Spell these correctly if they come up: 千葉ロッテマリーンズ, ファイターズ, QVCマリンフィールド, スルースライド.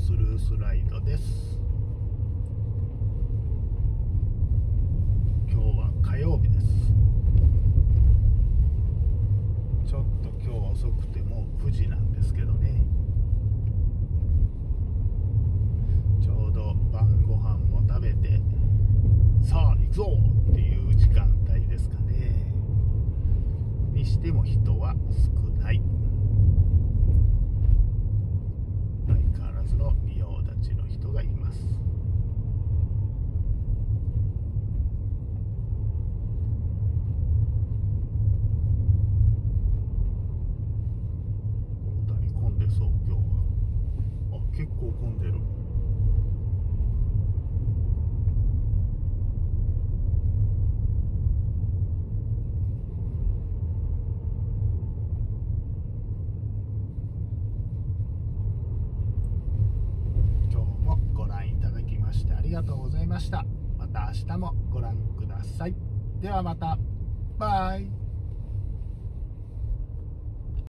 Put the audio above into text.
スルースライドです。今日は火曜日です。ちょっと今日は遅くてもう9時なんですけどね、ちょうど晩ご飯も食べてさあ行くぞっていう時間帯ですかね。にしても人は少ない。相変わらずの仁王立ちの人がいます。大谷混んでそう今日は。あ、結構混んでる。ありがとうございました。また明日もご覧ください。ではまた。バイ。